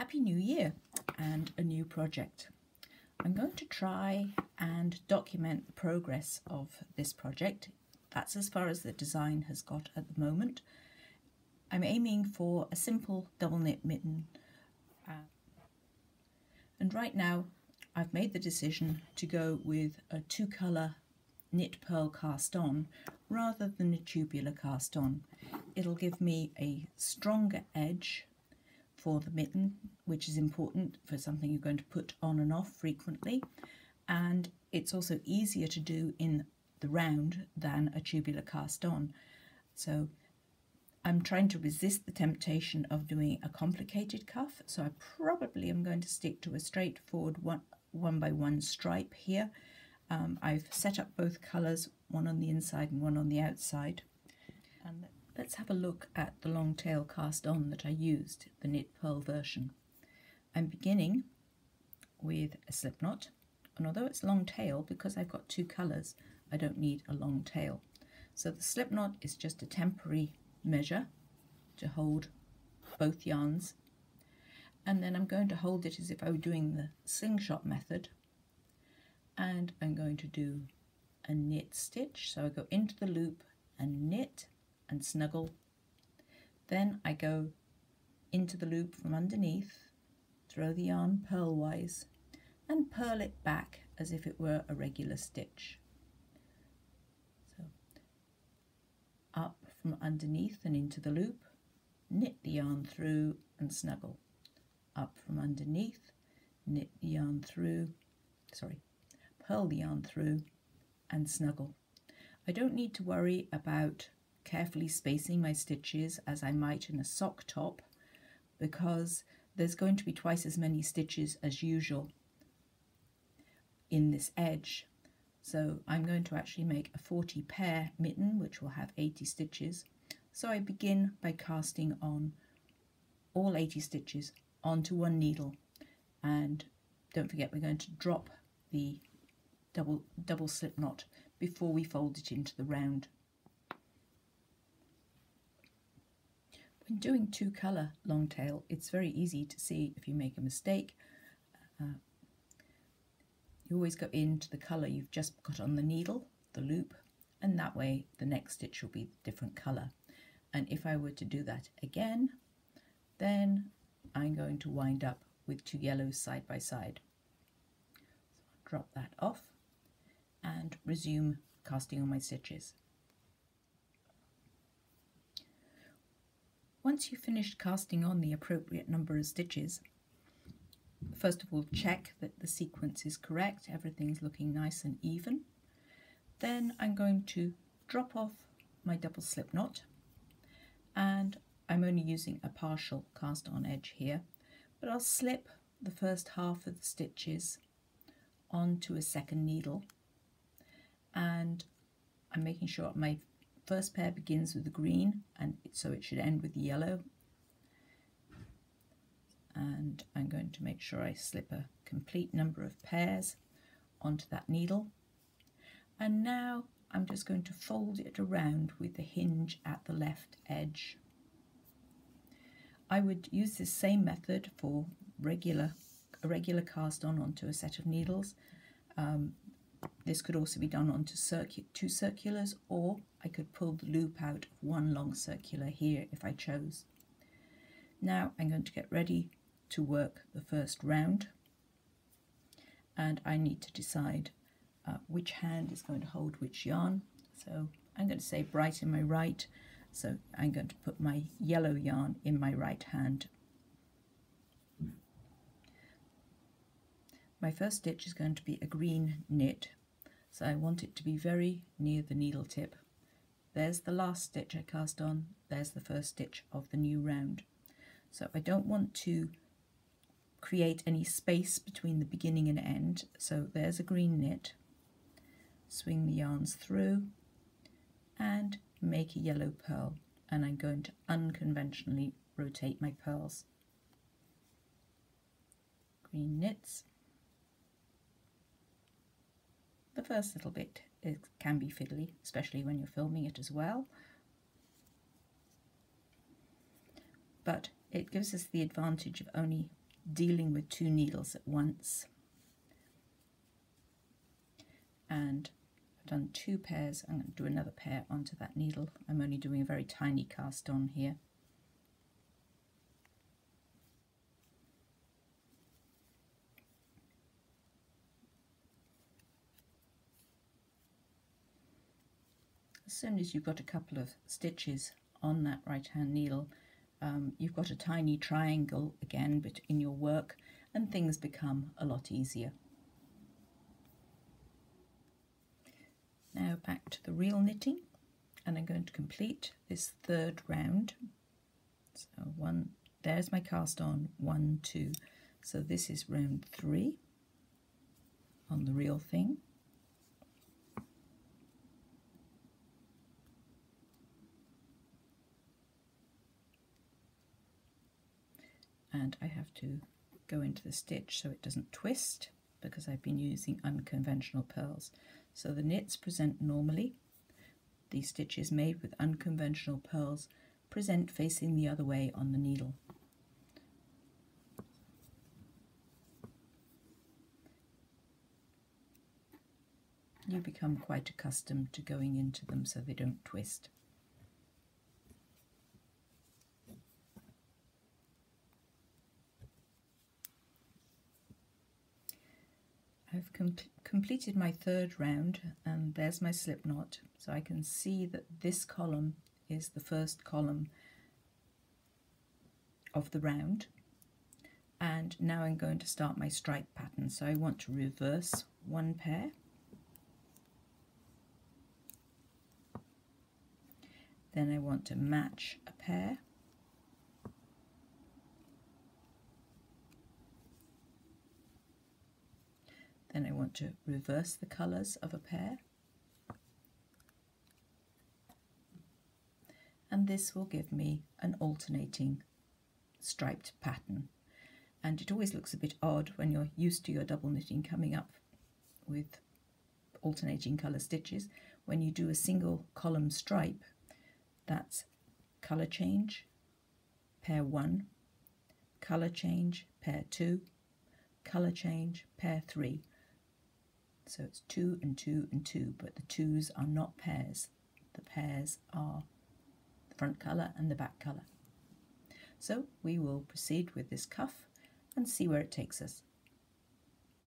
Happy New Year and a new project. I'm going to try and document the progress of this project. That's as far as the design has got at the moment. I'm aiming for a simple double knit mitten, and right now I've made the decision to go with a two colour knit purl cast on rather than a tubular cast on. It'll give me a stronger edge for the mitten, which is important for something you're going to put on and off frequently, and it's also easier to do in the round than a tubular cast on. So I'm trying to resist the temptation of doing a complicated cuff, so I probably am going to stick to a straightforward one by one stripe here. I've set up both colours, one on the inside and one on the outside, and let's have a look at the long tail cast on that I used, the knit purl version. I'm beginning with a slip knot, and although it's long tail, because I've got two colours I don't need a long tail. So the slip knot is just a temporary measure to hold both yarns, and then I'm going to hold it as if I were doing the slingshot method, and I'm going to do a knit stitch. So I go into the loop and knit and snuggle, then I go into the loop from underneath, throw the yarn purlwise and purl it back as if it were a regular stitch. So up from underneath and into the loop, knit the yarn through and snuggle, up from underneath, knit the yarn through, purl the yarn through and snuggle. I don't need to worry about carefully spacing my stitches as I might in a sock top, because there's going to be twice as many stitches as usual in this edge. So I'm going to actually make a 40 pair mitten, which will have 80 stitches. So I begin by casting on all 80 stitches onto one needle, and don't forget we're going to drop the double slip knot before we fold it into the round. When doing two colour long tail, it's very easy to see if you make a mistake. You always go into the colour you've just got on the needle, the loop, and that way the next stitch will be a different colour. And if I were to do that again, then I'm going to wind up with two yellows side by side. So I'll drop that off and resume casting on my stitches. Once you've finished casting on the appropriate number of stitches, first of all check that the sequence is correct, everything's looking nice and even. Then I'm going to drop off my double slip knot, and I'm only using a partial cast on edge here, but I'll slip the first half of the stitches onto a second needle, and I'm making sure my first pair begins with the green, and so it should end with the yellow. And I'm going to make sure I slip a complete number of pairs onto that needle. And now I'm just going to fold it around with the hinge at the left edge. I would use this same method for a regular cast on onto a set of needles. This could also be done onto two circulars, or I could pull the loop out of one long circular here if I chose. Now I'm going to get ready to work the first round, and I need to decide which hand is going to hold which yarn. So I'm going to say bright in my right, so I'm going to put my yellow yarn in my right hand. My first stitch is going to be a green knit, so I want it to be very near the needle tip. There's the last stitch I cast on, there's the first stitch of the new round. So I don't want to create any space between the beginning and end, so there's a green knit, swing the yarns through and make a yellow purl, and I'm going to unconventionally rotate my purls. Green knits. The first little bit can be fiddly, especially when you're filming it as well, but it gives us the advantage of only dealing with two needles at once. And I've done two pairs. I'm going to do another pair onto that needle. I'm only doing a very tiny cast on here. As soon as you've got a couple of stitches on that right hand needle, you've got a tiny triangle again in your work, and things become a lot easier. Now back to the real knitting, and I'm going to complete this third round. So one, there's my cast on, 1, 2. So this is round 3 on the real thing. And I have to go into the stitch so it doesn't twist, because I've been using unconventional pearls. So the knits present normally. These stitches made with unconventional pearls present facing the other way on the needle. You become quite accustomed to going into them so they don't twist. I've completed my third round, and there's my slip knot. So I can see that this column is the first column of the round, and now I'm going to start my stripe pattern. So I want to reverse one pair, then I want to match a pair, then I want to reverse the colours of a pair, and this will give me an alternating striped pattern. And it always looks a bit odd when you're used to your double knitting coming up with alternating colour stitches. When you do a single column stripe, that's colour change, pair 1, colour change, pair 2, colour change, pair 3. So it's 2 and 2 and 2, but the 2s are not pairs. The pairs are the front colour and the back colour. So we will proceed with this cuff and see where it takes us.